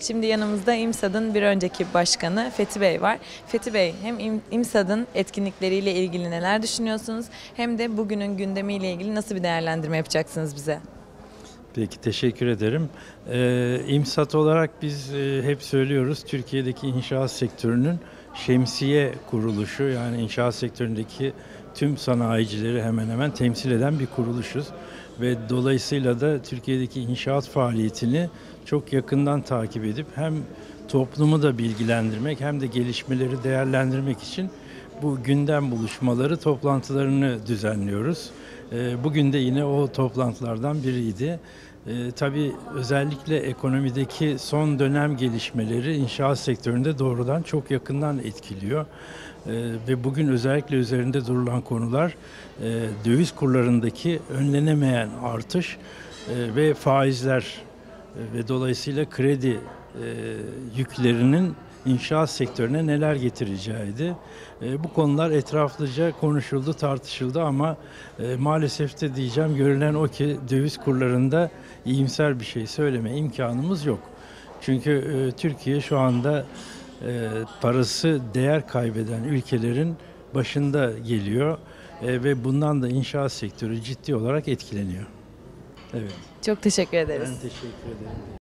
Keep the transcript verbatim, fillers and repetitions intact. Şimdi yanımızda İmsad'ın bir önceki başkanı Fethi Bey var. Fethi Bey, hem İmsad'ın etkinlikleriyle ilgili neler düşünüyorsunuz, hem de bugünün gündemiyle ilgili nasıl bir değerlendirme yapacaksınız bize? Peki, teşekkür ederim. Ee, İmsad olarak biz e, hep söylüyoruz, Türkiye'deki inşaat sektörünün şemsiye kuruluşu, yani inşaat sektöründeki tüm sanayicileri hemen hemen temsil eden bir kuruluşuz. Ve dolayısıyla da Türkiye'deki inşaat faaliyetini çok yakından takip edip hem toplumu da bilgilendirmek hem de gelişmeleri değerlendirmek için bu gündem buluşmaları, toplantılarını düzenliyoruz. Bugün de yine o toplantılardan biriydi. Tabii özellikle ekonomideki son dönem gelişmeleri inşaat sektöründe doğrudan çok yakından etkiliyor. Ve bugün özellikle üzerinde durulan konular döviz kurlarındaki önlenemeyen artış ve faizler ve dolayısıyla kredi yüklerinin inşaat sektörüne neler getireceğiydi. E, bu konular etraflıca konuşuldu, tartışıldı ama e, maalesef de diyeceğim, görülen o ki döviz kurlarında iyimser bir şey söyleme imkanımız yok. Çünkü e, Türkiye şu anda e, parası değer kaybeden ülkelerin başında geliyor e, ve bundan da inşaat sektörü ciddi olarak etkileniyor. Evet. Çok teşekkür ederiz. Ben teşekkür ederim.